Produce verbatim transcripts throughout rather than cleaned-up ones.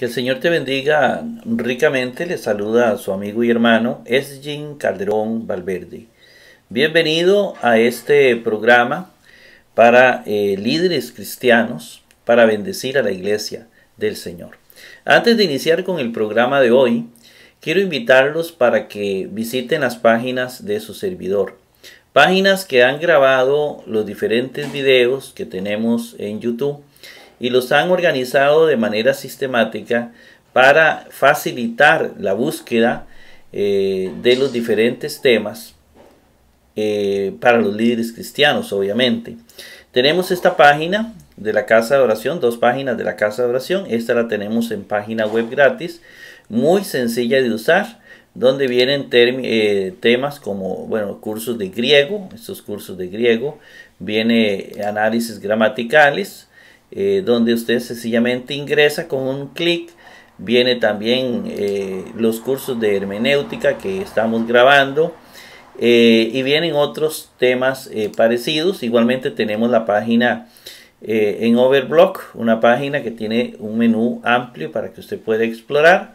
Que el Señor te bendiga ricamente. Le saluda a su amigo y hermano Esyin Calderón Valverde. Bienvenido a este programa para eh, líderes cristianos, para bendecir a la iglesia del Señor. Antes de iniciar con el programa de hoy, quiero invitarlos para que visiten las páginas de su servidor. Páginas que han grabado los diferentes videos que tenemos en YouTube y los han organizado de manera sistemática para facilitar la búsqueda eh, de los diferentes temas eh, para los líderes cristianos, obviamente. Tenemos esta página de la Casa de Oración, dos páginas de la Casa de Oración. Esta la tenemos en página web gratis, muy sencilla de usar, donde vienen eh, temas como, bueno, cursos de griego, estos cursos de griego, viene análisis gramaticales, Eh, donde usted sencillamente ingresa con un clic. Viene también eh, los cursos de hermenéutica que estamos grabando, eh, y vienen otros temas eh, parecidos. Igualmente tenemos la página eh, en Overblock, una página que tiene un menú amplio para que usted pueda explorar.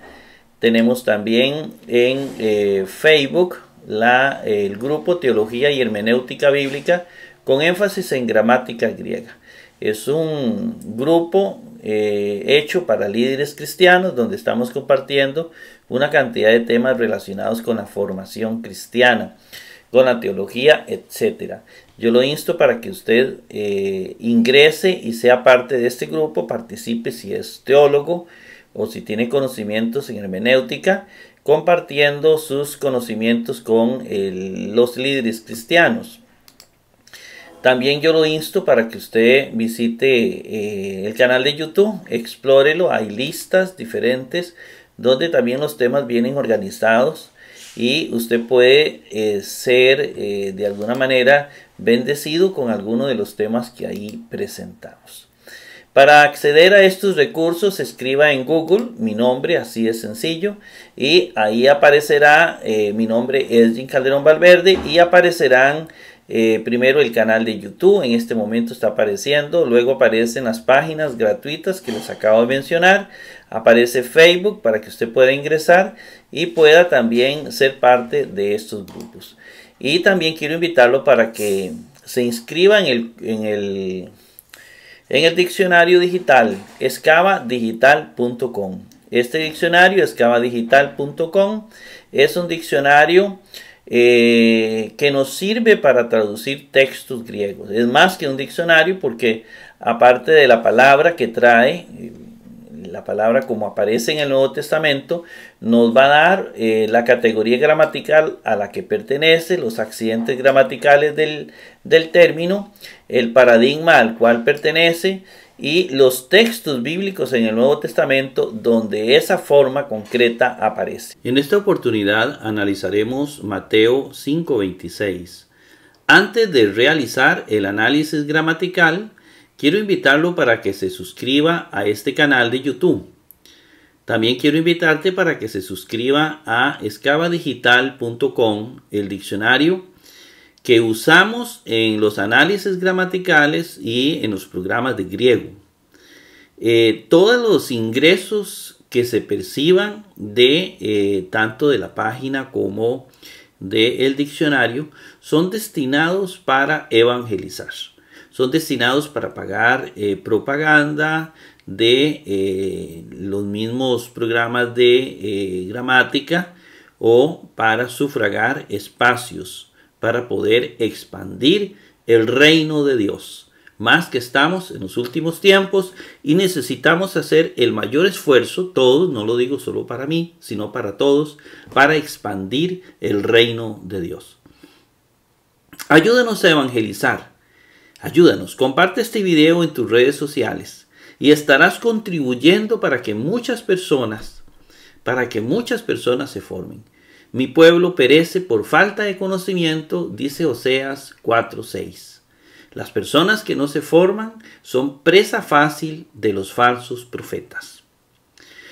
Tenemos también en eh, Facebook la, eh, el grupo Teología y Hermenéutica Bíblica con énfasis en gramática griega. Es un grupo eh, hecho para líderes cristianos, donde estamos compartiendo una cantidad de temas relacionados con la formación cristiana, con la teología, etcétera. Yo lo insto para que usted eh, ingrese y sea parte de este grupo, participe si es teólogo o si tiene conocimientos en hermenéutica, compartiendo sus conocimientos con eh, los líderes cristianos. También yo lo insto para que usted visite eh, el canal de YouTube, explórelo, hay listas diferentes donde también los temas vienen organizados y usted puede eh, ser eh, de alguna manera bendecido con alguno de los temas que ahí presentamos. Para acceder a estos recursos, escriba en Google mi nombre, así de sencillo, y ahí aparecerá, eh, mi nombre es Esyin Calderón Valverde, y aparecerán Eh, primero el canal de YouTube, en este momento está apareciendo, luego aparecen las páginas gratuitas que les acabo de mencionar, aparece Facebook para que usted pueda ingresar y pueda también ser parte de estos grupos. Y también quiero invitarlo para que se inscriba en el, en el, en el diccionario digital escava digital punto com. Este diccionario escava digital punto com es un diccionario Eh, que nos sirve para traducir textos griegos. Es más que un diccionario, porque aparte de la palabra que trae, eh, la palabra como aparece en el Nuevo Testamento, nos va a dar eh, la categoría gramatical a la que pertenece, los accidentes gramaticales del, del término, el paradigma al cual pertenece y los textos bíblicos en el Nuevo Testamento donde esa forma concreta aparece. En esta oportunidad analizaremos Mateo cinco veintiséis. Antes de realizar el análisis gramatical, quiero invitarlo para que se suscriba a este canal de YouTube. También quiero invitarte para que se suscriba a escava digital punto com, el diccionario que usamos en los análisis gramaticales y en los programas de griego. Eh, todos los ingresos que se perciban de eh, tanto de la página como del diccionario son destinados para evangelizar. Son destinados para pagar eh, propaganda de eh, los mismos programas de eh, gramática o para sufragar espacios para poder expandir el reino de Dios. Más que estamos en los últimos tiempos y necesitamos hacer el mayor esfuerzo, todos, no lo digo solo para mí, sino para todos, para expandir el reino de Dios. Ayúdanos a evangelizar. Ayúdanos, comparte este video en tus redes sociales y estarás contribuyendo para que muchas personas, para que muchas personas se formen. Mi pueblo perece por falta de conocimiento, dice Oseas cuatro seis. Las personas que no se forman son presa fácil de los falsos profetas.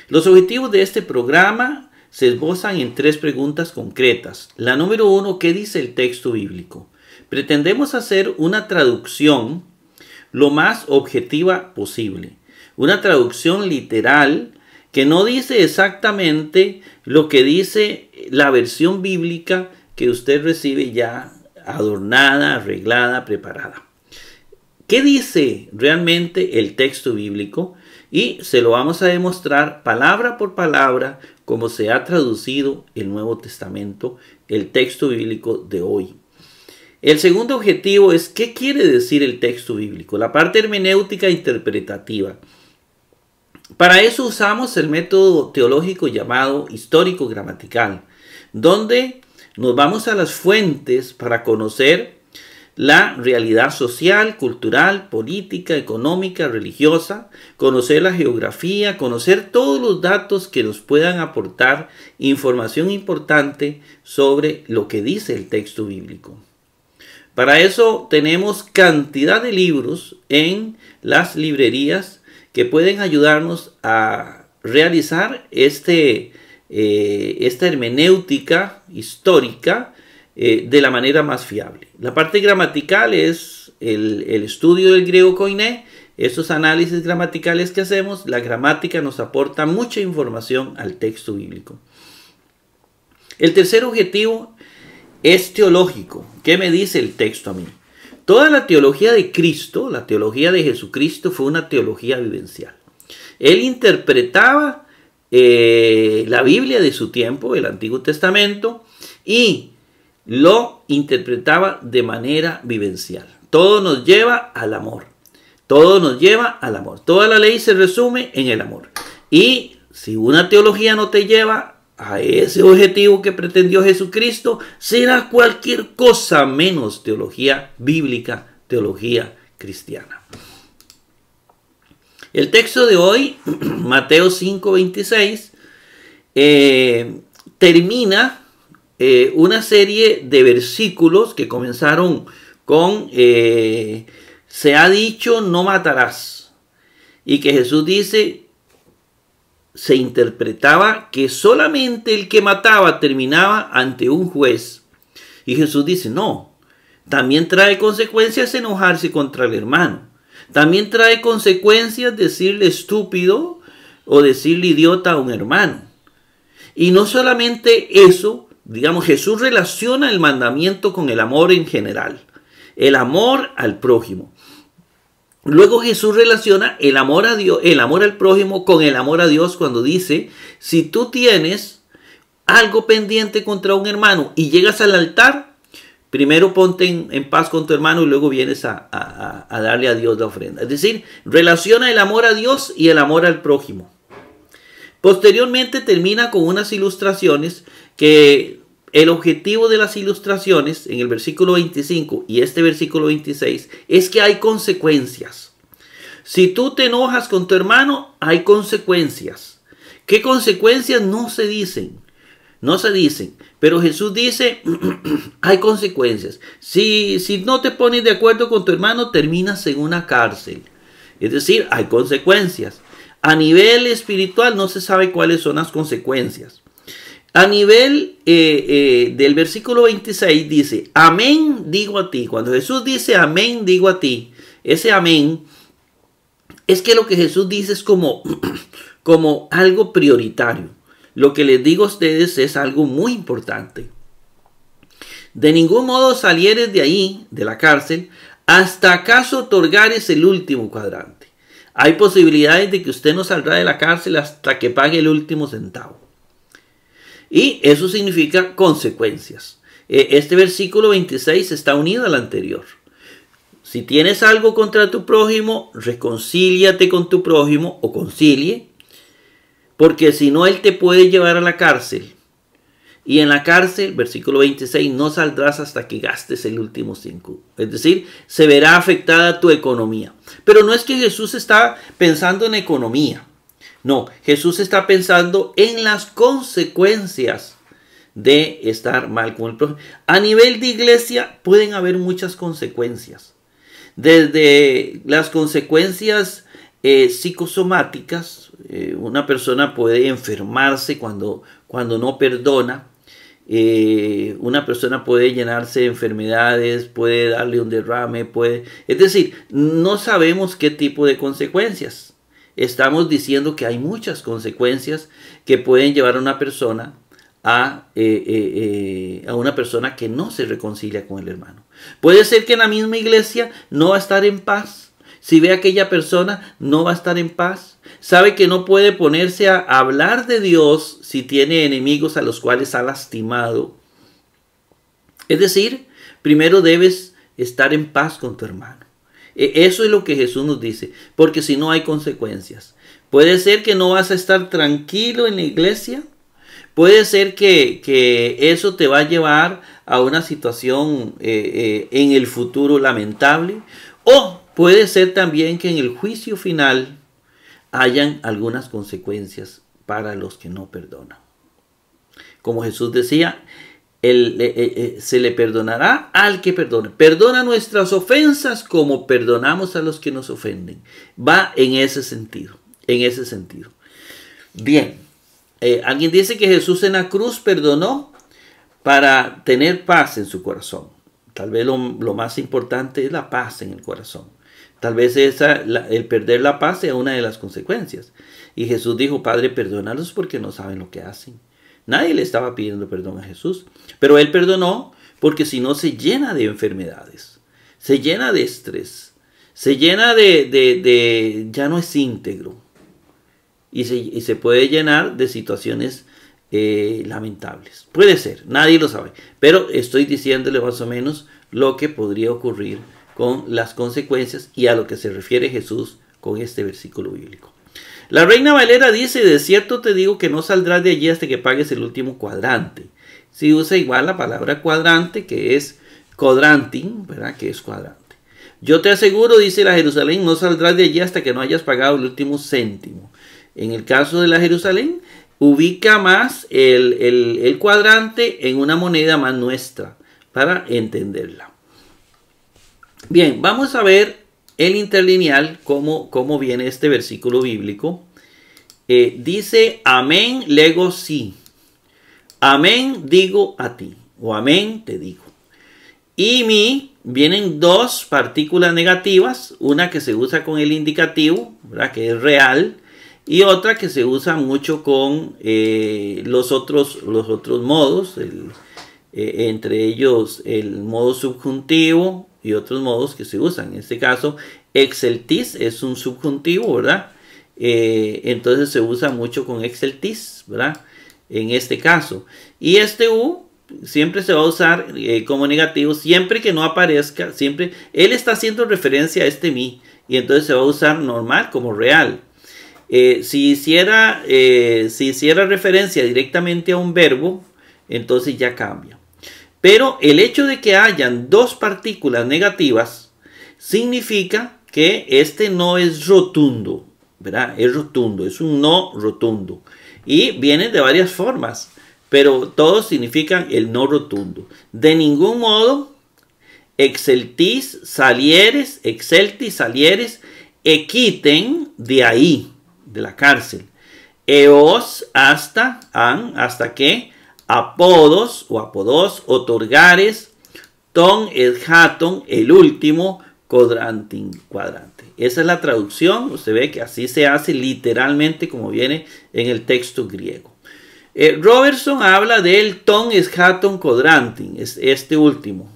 Los objetivos de este programa se esbozan en tres preguntas concretas. La número uno, ¿qué dice el texto bíblico? Pretendemos hacer una traducción lo más objetiva posible, una traducción literal que no dice exactamente lo que dice la versión bíblica que usted recibe ya adornada, arreglada, preparada. ¿Qué dice realmente el texto bíblico? Y se lo vamos a demostrar palabra por palabra como se ha traducido el Nuevo Testamento, el texto bíblico de hoy. El segundo objetivo es ¿qué quiere decir el texto bíblico? La parte hermenéutica interpretativa. Para eso usamos el método teológico llamado histórico-gramatical, donde nos vamos a las fuentes para conocer la realidad social, cultural, política, económica, religiosa, conocer la geografía, conocer todos los datos que nos puedan aportar información importante sobre lo que dice el texto bíblico. Para eso tenemos cantidad de libros en las librerías que pueden ayudarnos a realizar este, eh, esta hermenéutica histórica eh, de la manera más fiable. La parte gramatical es el, el estudio del griego koiné, estos análisis gramaticales que hacemos, la gramática nos aporta mucha información al texto bíblico. El tercer objetivo es teológico. ¿Qué me dice el texto a mí? Toda la teología de Cristo, la teología de Jesucristo, fue una teología vivencial. Él interpretaba eh, la Biblia de su tiempo, el Antiguo Testamento, y lo interpretaba de manera vivencial. Todo nos lleva al amor. Todo nos lleva al amor. Toda la ley se resume en el amor. Y si una teología no te lleva a ese objetivo que pretendió Jesucristo, será cualquier cosa menos teología bíblica, teología cristiana. El texto de hoy, Mateo cinco veintiséis, eh, termina eh, una serie de versículos que comenzaron con eh, se ha dicho no matarás, y que Jesús dice, se interpretaba que solamente el que mataba terminaba ante un juez. Y Jesús dice, no, también trae consecuencias enojarse contra el hermano. También trae consecuencias decirle estúpido o decirle idiota a un hermano. Y no solamente eso, digamos, Jesús relaciona el mandamiento con el amor en general. El amor al prójimo. Luego Jesús relaciona el amor a Dios, el amor al prójimo con el amor a Dios cuando dice, si tú tienes algo pendiente contra un hermano y llegas al altar, primero ponte en, en paz con tu hermano y luego vienes a, a, a darle a Dios la ofrenda. Es decir, relaciona el amor a Dios y el amor al prójimo. Posteriormente termina con unas ilustraciones que el objetivo de las ilustraciones en el versículo veinticinco y este versículo veintiséis es que hay consecuencias. Si tú te enojas con tu hermano, hay consecuencias. ¿Qué consecuencias? No se dicen. No se dicen. Pero Jesús dice, hay consecuencias. Si, si no te pones de acuerdo con tu hermano, terminas en una cárcel. Es decir, hay consecuencias. A nivel espiritual no se sabe cuáles son las consecuencias. A nivel eh, eh, del versículo veintiséis dice, amén digo a ti. Cuando Jesús dice amén digo a ti, ese amén es que lo que Jesús dice es como, como algo prioritario. Lo que les digo a ustedes es algo muy importante. De ningún modo salieres de ahí, de la cárcel, hasta acaso otorgares el último cuadrante. Hay posibilidades de que usted no saldrá de la cárcel hasta que pague el último centavo. Y eso significa consecuencias. Este versículo veintiséis está unido al anterior. Si tienes algo contra tu prójimo, reconcíliate con tu prójimo o concilie, porque si no, él te puede llevar a la cárcel. Y en la cárcel, versículo veintiséis, no saldrás hasta que gastes el último cinco. Es decir, se verá afectada tu economía. Pero no es que Jesús está pensando en economía. No, Jesús está pensando en las consecuencias de estar mal con el prójimo. A nivel de iglesia pueden haber muchas consecuencias. Desde las consecuencias eh, psicosomáticas, eh, una persona puede enfermarse cuando, cuando no perdona. Eh, una persona puede llenarse de enfermedades, puede darle un derrame, puede... Es decir, no sabemos qué tipo de consecuencias. estamos diciendo que hay muchas consecuencias que pueden llevar a una persona a, eh, eh, eh, a una persona que no se reconcilia con el hermano. Puede ser que en la misma iglesia no va a estar en paz. Si ve a aquella persona, no va a estar en paz. Sabe que no puede ponerse a hablar de Dios si tiene enemigos a los cuales ha lastimado. Es decir, primero debes estar en paz con tu hermano. Eso es lo que Jesús nos dice, porque si no hay consecuencias. Puede ser que no vas a estar tranquilo en la iglesia. Puede ser que, que eso te va a llevar a una situación eh, eh, en el futuro lamentable. O puede ser también que en el juicio final hayan algunas consecuencias para los que no perdonan. Como Jesús decía, El, eh, eh, se le perdonará al que perdone. Perdona nuestras ofensas como perdonamos a los que nos ofenden. Va en ese sentido. En ese sentido. Bien. Eh, alguien dice que Jesús en la cruz perdonó para tener paz en su corazón. Tal vez lo, lo más importante es la paz en el corazón. Tal vez esa, la, el perder la paz sea una de las consecuencias. Y Jesús dijo: Padre, perdónalos porque no saben lo que hacen. Nadie le estaba pidiendo perdón a Jesús, pero él perdonó porque si no se llena de enfermedades, se llena de estrés, se llena de, de, de ya no es íntegro y se, y se puede llenar de situaciones eh, lamentables. Puede ser, nadie lo sabe, pero estoy diciéndole más o menos lo que podría ocurrir con las consecuencias y a lo que se refiere Jesús con este versículo bíblico. La Reina Valera dice: de cierto te digo que no saldrás de allí hasta que pagues el último cuadrante. Si usa igual la palabra cuadrante, que es kodrantēn, ¿verdad? Que es cuadrante. Yo te aseguro, dice la Jerusalén, no saldrás de allí hasta que no hayas pagado el último céntimo. En el caso de la Jerusalén, ubica más el, el, el cuadrante en una moneda más nuestra para entenderla. Bien, vamos a ver el interlineal, como, como viene este versículo bíblico. Eh, dice: amén, lego sí. Amén, digo a ti. O amén, te digo. Y mi, vienen dos partículas negativas. Una que se usa con el indicativo, ¿verdad? Que es real. Y otra que se usa mucho con eh, los, otros, los otros modos. El, eh, entre ellos el modo subjuntivo y otros modos que se usan. En este caso, exeltis es un subjuntivo, ¿verdad? Eh, entonces se usa mucho con exeltis, ¿verdad? En este caso. Y este u siempre se va a usar eh, como negativo, siempre que no aparezca, siempre. Él está haciendo referencia a este mi, y entonces se va a usar normal como real. Eh, si, hiciera, eh, si hiciera referencia directamente a un verbo, entonces ya cambia. Pero el hecho de que hayan dos partículas negativas significa que este no es rotundo, ¿verdad? Es rotundo, es un no rotundo. Y viene de varias formas, pero todos significan el no rotundo. De ningún modo, exeltis, salieres, exeltis, salieres, equiten de ahí, de la cárcel. Eos, hasta, an, hasta que. Apodos o apodos, otorgares, ton, eschaton, el último, kodrantēn, cuadrante. Esa es la traducción. Usted ve que así se hace literalmente como viene en el texto griego. Eh, Robertson habla del ton, eschaton, kodrantēn, es este último,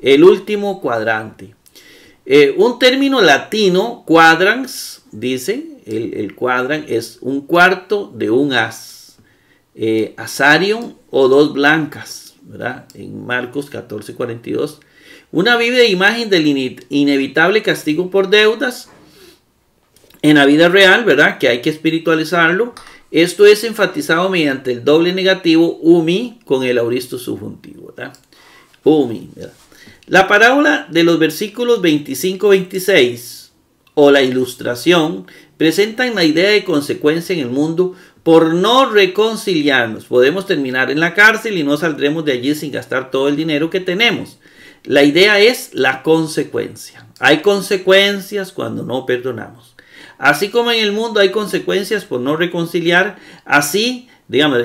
el último cuadrante. Eh, un término latino, quadrans, dice, el, el quadran es un cuarto de un as. Eh, Asarion o dos blancas, ¿verdad? En Marcos catorce cuarenta y dos, una viva imagen del in inevitable castigo por deudas en la vida real, ¿verdad? Que hay que espiritualizarlo. Esto es enfatizado mediante el doble negativo umi con el auristo subjuntivo, ¿verdad? Umi, ¿verdad? La parábola de los versículos veinticinco a veintiséis o la ilustración presentan la idea de consecuencia en el mundo. Por no reconciliarnos, podemos terminar en la cárcel y no saldremos de allí sin gastar todo el dinero que tenemos. La idea es la consecuencia. Hay consecuencias cuando no perdonamos. Así como en el mundo hay consecuencias por no reconciliar, así, digamos, eh,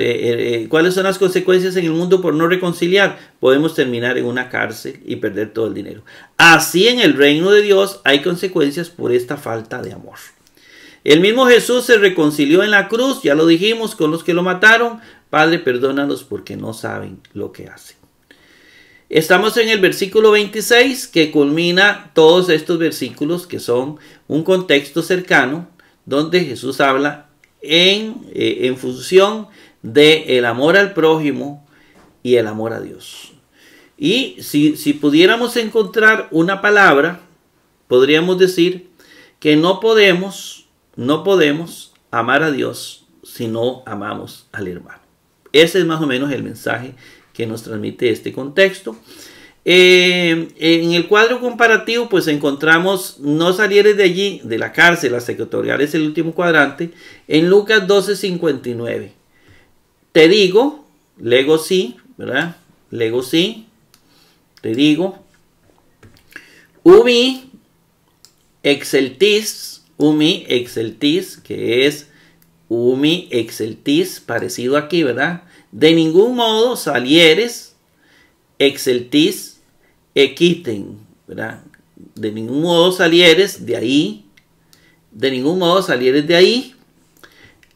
eh, ¿cuáles son las consecuencias en el mundo por no reconciliar? Podemos terminar en una cárcel y perder todo el dinero. Así en el reino de Dios hay consecuencias por esta falta de amor. El mismo Jesús se reconcilió en la cruz, ya lo dijimos, con los que lo mataron. Padre, perdónalos porque no saben lo que hacen. Estamos en el versículo veintiséis, que culmina todos estos versículos que son un contexto cercano, donde Jesús habla en, eh, en función del amor al prójimo y el amor a Dios. Y si, si pudiéramos encontrar una palabra, podríamos decir que no podemos, no podemos amar a Dios si no amamos al hermano. Ese es más o menos el mensaje que nos transmite este contexto. Eh, en el cuadro comparativo, pues encontramos: no salieres de allí, de la cárcel, hasta que otorgares el último cuadrante. En Lucas doce cincuenta y nueve. Te digo, lego sí, ¿verdad? Lego sí, te digo. Ubi exceltis, umi exceltis, que es umi exceltis, parecido aquí, ¿verdad? De ningún modo salieres exceltis equiten, ¿verdad? De ningún modo salieres de ahí, de ningún modo salieres de ahí.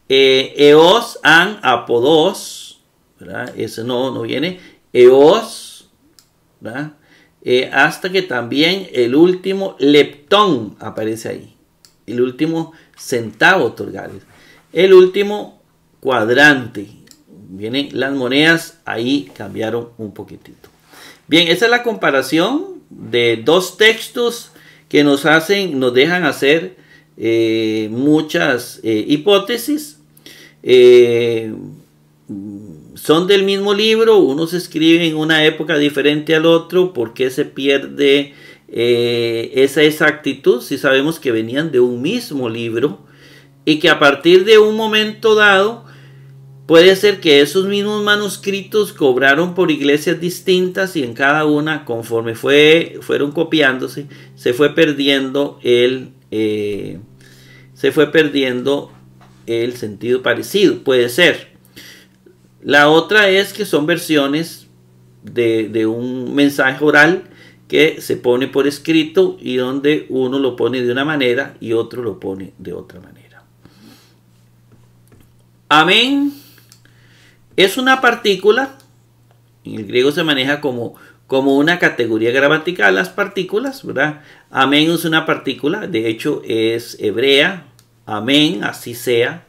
Eh, eos an apodos, ¿verdad? Eso no, no viene. Eos, ¿verdad? Eh, hasta que también el último leptón aparece ahí. El último centavo otorgales. El último cuadrante. Vienen las monedas, ahí cambiaron un poquitito. Bien, esa es la comparación de dos textos que nos hacen, nos dejan hacer eh, muchas eh, hipótesis. Eh, son del mismo libro, uno se escribe en una época diferente al otro. ¿Por qué se pierde eh, esa exactitud? Si sabemos que venían de un mismo libro y que a partir de un momento dado, puede ser que esos mismos manuscritos cobraron por iglesias distintas y en cada una, conforme fue, fueron copiándose, se fue perdiendo el, eh, se fue perdiendo el sentido parecido. Puede ser. La otra es que son versiones de, de un mensaje oral que se pone por escrito y donde uno lo pone de una manera y otro lo pone de otra manera. Amén. Es una partícula, en el griego se maneja como, como una categoría gramatical, las partículas, ¿verdad? Amén es una partícula, de hecho es hebrea, amén, así sea.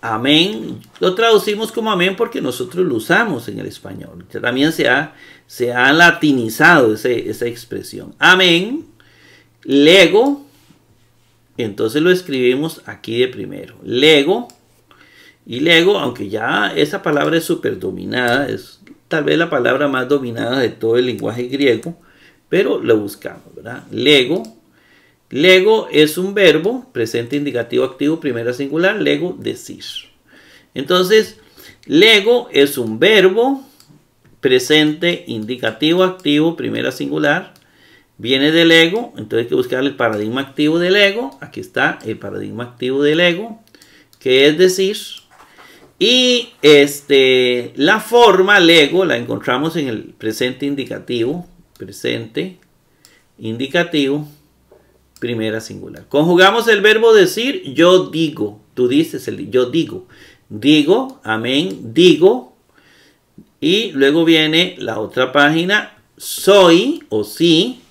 Amén, lo traducimos como amén porque nosotros lo usamos en el español. También se ha, se ha latinizado ese, esa expresión. Amén, lego, entonces lo escribimos aquí de primero, lego. Y lego, aunque ya esa palabra es súper dominada, es tal vez la palabra más dominada de todo el lenguaje griego, pero lo buscamos, ¿verdad? Lego. Lego es un verbo, presente, indicativo, activo, primera singular, lego, decir. Entonces, lego es un verbo, presente, indicativo, activo, primera singular, viene del ego, entonces hay que buscar el paradigma activo del ego, aquí está el paradigma activo del ego, que es decir. Y este, la forma lego la encontramos en el presente indicativo, presente indicativo, primera singular. Conjugamos el verbo decir, yo digo, tú dices, el, yo digo, digo, amén, digo. Y luego viene la otra página, soy o sí.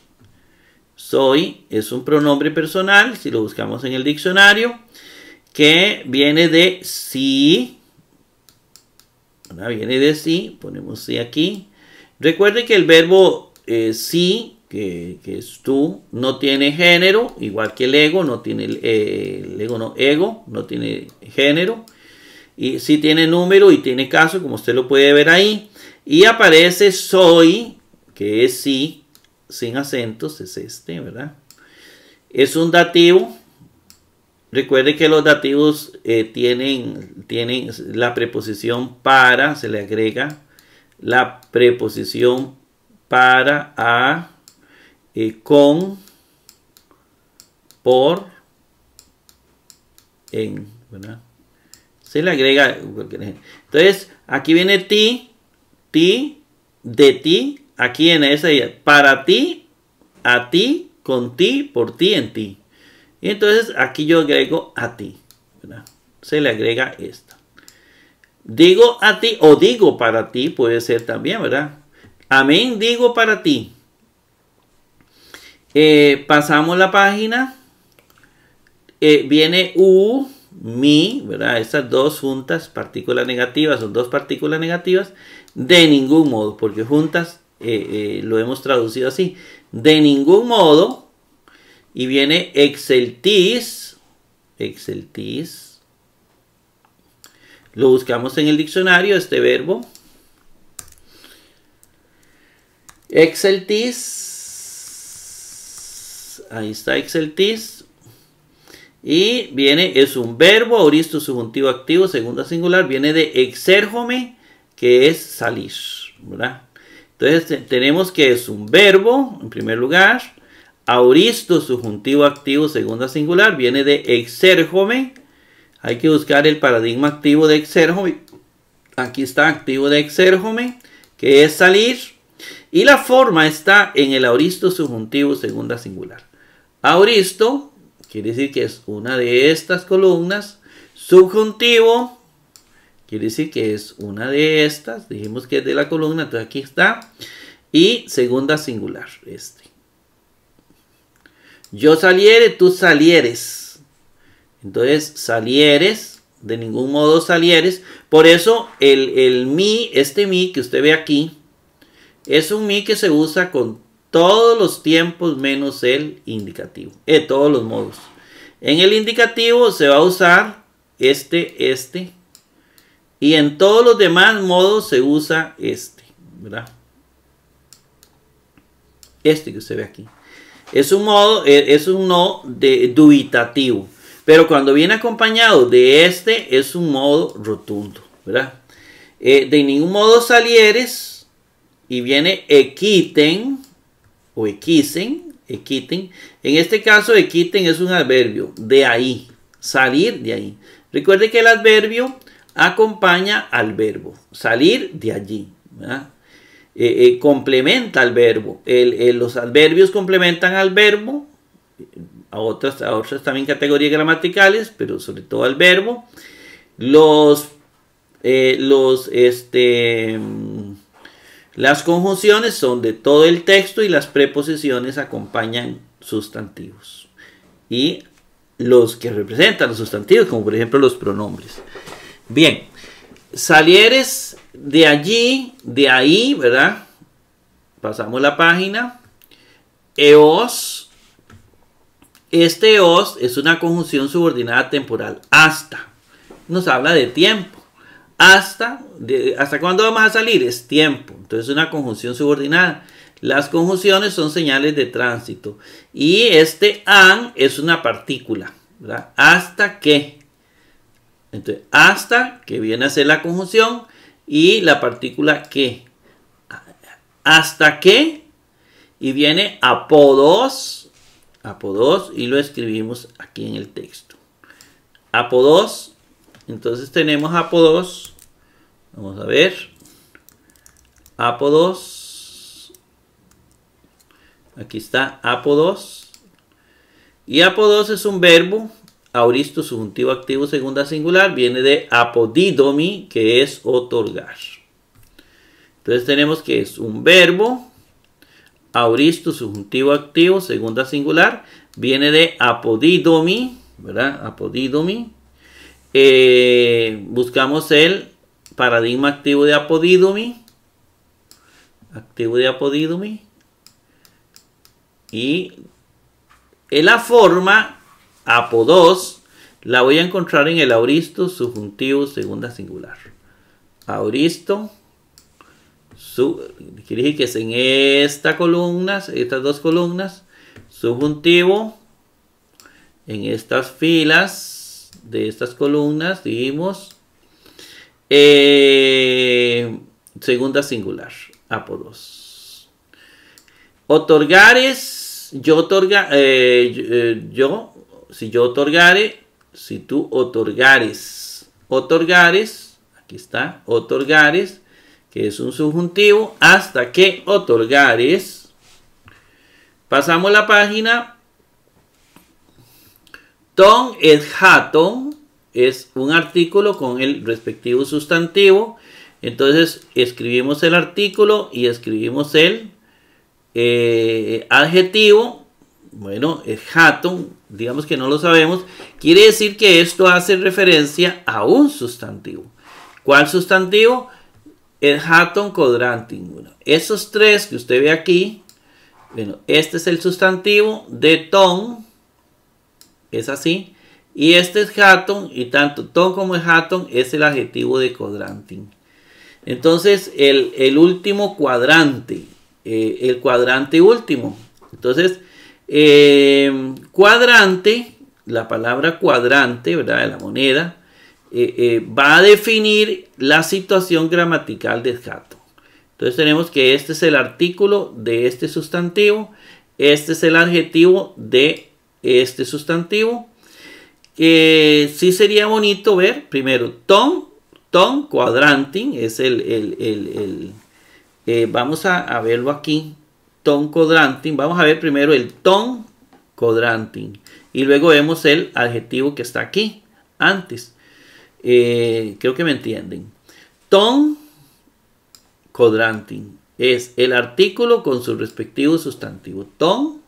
Soy es un pronombre personal, si lo buscamos en el diccionario, que viene de sí. Viene de sí, ponemos sí aquí. Recuerde que el verbo eh, sí, que, que es tú, no tiene género, igual que el ego, no tiene eh, el ego, no, ego, no tiene género. Y sí tiene número y tiene caso, como usted lo puede ver ahí. Y aparece soy, que es sí, sin acentos, es este, ¿verdad? Es un dativo. Recuerde que los dativos eh, tienen, tienen la preposición para, se le agrega la preposición para, a, eh, con, por, en, ¿verdad? Se le agrega. Entonces, aquí viene ti, ti, de ti, aquí en esa, para ti, a ti, con ti, por ti, en ti. Y entonces aquí yo agrego a ti, ¿verdad? Se le agrega esta. Digo a ti o digo para ti puede ser también, ¿verdad? Amén, digo para ti. Eh, pasamos la página. Eh, viene u, mi, ¿verdad? Estas dos juntas, partículas negativas, son dos partículas negativas. De ningún modo, porque juntas eh, eh, lo hemos traducido así. De ningún modo. Y viene exeltis. Exeltis. Lo buscamos en el diccionario, este verbo. Exeltis. Ahí está exeltis. Y viene, es un verbo, auristo, subjuntivo activo, segunda singular. Viene de exerchomai, que es salir, ¿verdad? Entonces te, tenemos que es un verbo, en primer lugar. Auristo, subjuntivo activo, segunda singular. Viene de exerchomai. Hay que buscar el paradigma activo de exerchomai. Aquí está activo de exerchomai, que es salir. Y la forma está en el auristo subjuntivo segunda singular. Auristo quiere decir que es una de estas columnas. Subjuntivo quiere decir que es una de estas. Dijimos que es de la columna, entonces aquí está. Y segunda singular. Este. Yo saliere, tú salieres. Entonces salieres. De ningún modo salieres. Por eso el, el mi, este mi que usted ve aquí. Es un mi que se usa con todos los tiempos menos el indicativo. De todos los modos. En el indicativo se va a usar este, este. Y en todos los demás modos se usa este. ¿Verdad? Este que usted ve aquí. Es un modo, es un no de, dubitativo. Pero cuando viene acompañado de este, es un modo rotundo. ¿Verdad? Eh, de ningún modo salieres. Y viene equiten o equisen, equiten. En este caso equiten es un adverbio, de ahí, salir de ahí. Recuerde que el adverbio acompaña al verbo, salir de allí, ¿verdad? Eh, eh, complementa al verbo, el, eh, los adverbios complementan al verbo, a otras, a otras también categorías gramaticales, pero sobre todo al verbo. Los, eh, los, este... Las conjunciones son de todo el texto y las preposiciones acompañan sustantivos. Y los que representan los sustantivos, como por ejemplo los pronombres. Bien, salieres de allí, de ahí, ¿verdad? Pasamos la página. Eos. Este eos es una conjunción subordinada temporal. Hasta. Nos habla de tiempo. Hasta, de, ¿hasta cuándo vamos a salir? Es tiempo. Entonces es una conjunción subordinada. Las conjunciones son señales de tránsito. Y este an es una partícula, ¿verdad? Hasta que. Entonces hasta, que viene a ser la conjunción, y la partícula que. Hasta que. Y viene apodos. Apodos. Y lo escribimos aquí en el texto. Apodos. Entonces tenemos apodos. Vamos a ver. Apodos. Aquí está apodos. Y apodos es un verbo. Auristo, subjuntivo activo, segunda singular. Viene de apodidōmi, que es otorgar. Entonces tenemos que es un verbo. Auristo, subjuntivo activo, segunda singular. Viene de apodidōmi, ¿verdad? Apodidōmi. Eh, buscamos el paradigma activo de apodidōmi. Activo de apodidōmi. Y en la forma apodos la voy a encontrar en el auristo subjuntivo segunda singular. Auristo. Su, quiere decir que es en esta columna, estas dos columnas. Subjuntivo. En estas filas. De estas columnas, dijimos, eh, segunda singular, apodos. Otorgares, yo otorga, eh, yo, eh, yo, si yo otorgare, si tú otorgares, otorgares, aquí está, otorgares, que es un subjuntivo, hasta que otorgares. Pasamos la página. Ton eschaton es un artículo con el respectivo sustantivo. Entonces escribimos el artículo y escribimos el eh, adjetivo. Bueno, eschaton, digamos que no lo sabemos. Quiere decir que esto hace referencia a un sustantivo. ¿Cuál sustantivo? Eschaton, kodrantēn. Bueno, esos tres que usted ve aquí. Bueno, este es el sustantivo de ton. Es así. Y este es eschaton. Y tanto ton como eschaton es el adjetivo de kodrantēn. Entonces, el, el último cuadrante. Eh, el cuadrante último. Entonces, eh, cuadrante. La palabra cuadrante, ¿verdad? De la moneda. Eh, eh, va a definir la situación gramatical de eschaton. Entonces tenemos que este es el artículo de este sustantivo, este es el adjetivo de este sustantivo. Eh, sí sería bonito ver primero ton, ton kodrantēn es el, el, el, el eh, vamos a, a verlo aquí, ton kodrantēn. Vamos a ver primero el ton kodrantēn y luego vemos el adjetivo que está aquí antes. Eh, creo que me entienden. Ton kodrantēn es el artículo con su respectivo sustantivo. Ton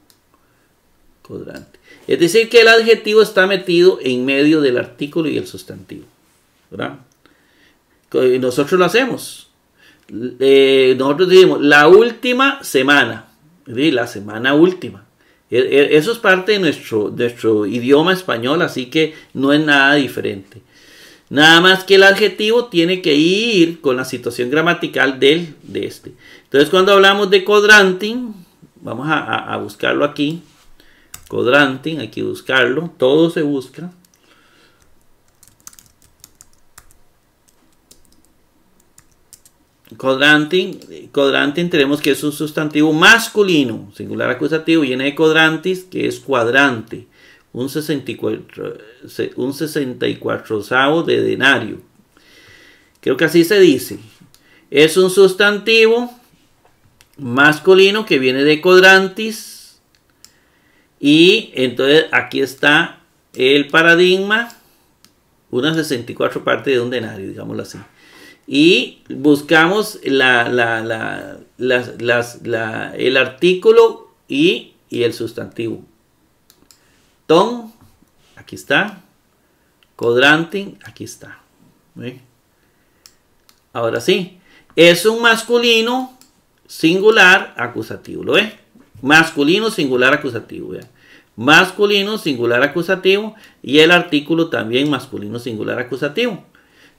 kodrantēn. Es decir que el adjetivo está metido en medio del artículo y el sustantivo, ¿verdad? Nosotros lo hacemos. Eh, nosotros decimos la última semana. ¿Sí? La semana última. Eso es parte de nuestro, nuestro idioma español, así que no es nada diferente. Nada más que el adjetivo tiene que ir con la situación gramatical del, de este. Entonces cuando hablamos de kodrantēn, vamos a, a buscarlo aquí. Kodrantēn, hay que buscarlo, todo se busca. Kodrantēn, kodrantēn tenemos que es un sustantivo masculino, singular acusativo, viene de kodrantis, que es cuadrante. Un sesenta y cuatro un sesenta y cuatro de denario. Creo que así se dice. Es un sustantivo masculino que viene de kodrantis. Y entonces aquí está el paradigma. Una sesenta y cuatro parte de un denario, digámoslo así. Y buscamos la, la, la, la, la, la, el artículo y, y el sustantivo. Ton, aquí está. Kodrantēn, aquí está. ¿Ve? Ahora sí. Es un masculino singular acusativo. ¿Lo ve? Masculino singular acusativo. ¿Ve? Masculino singular acusativo. Y el artículo también masculino singular acusativo.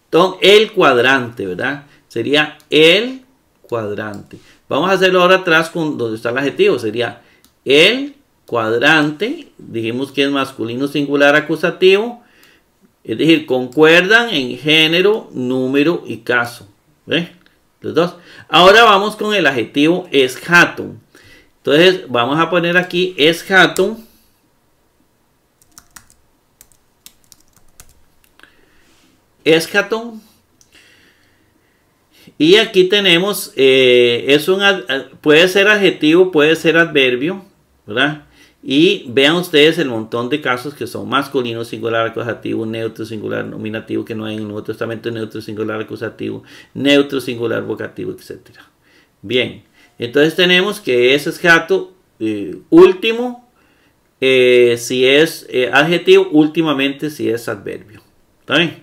Ton, el cuadrante, ¿verdad? Sería el cuadrante. Vamos a hacerlo ahora atrás con donde está el adjetivo. Sería el cuadrante, dijimos que es masculino singular acusativo, es decir, concuerdan en género, número y caso. ¿Ve? Los dos. Ahora vamos con el adjetivo eschaton. Entonces vamos a poner aquí eschaton. Eschaton. Y aquí tenemos, eh, es un, puede ser adjetivo, puede ser adverbio, ¿verdad? Y vean ustedes el montón de casos que son masculino, singular, acusativo, neutro, singular, nominativo, que no hay en el Nuevo Testamento, neutro, singular, acusativo, neutro, singular, vocativo, etcétera. Bien, entonces tenemos que ese eschaton eh, último, eh, si es eh, adjetivo, últimamente si es adverbio. ¿Está bien?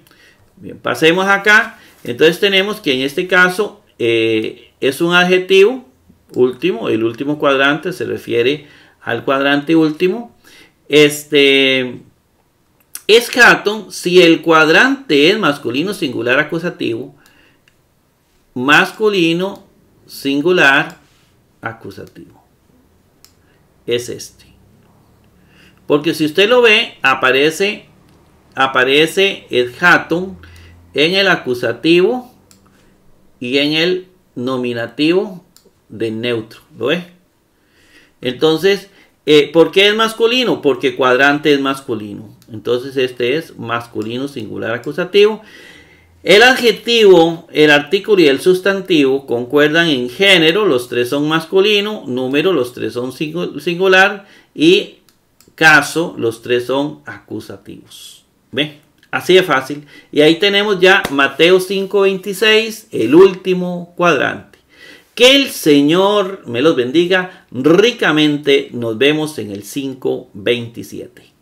Bien, pasemos acá. Entonces tenemos que en este caso eh, es un adjetivo último, el último cuadrante se refiere al cuadrante último. Este eschaton, si el cuadrante es masculino singular acusativo, masculino singular acusativo es este, porque si usted lo ve aparece aparece eschaton en el acusativo y en el nominativo de neutro, ¿lo ve? Entonces, eh, ¿por qué es masculino? Porque cuadrante es masculino. Entonces este es masculino singular acusativo. El adjetivo, el artículo y el sustantivo concuerdan en género, los tres son masculino, número, los tres son singular y caso, los tres son acusativos. ¿Ve? Así de fácil. Y ahí tenemos ya Mateo cinco veintiséis, el último cuadrante. Que el Señor me los bendiga ricamente. Nos vemos en el cinco veintisiete.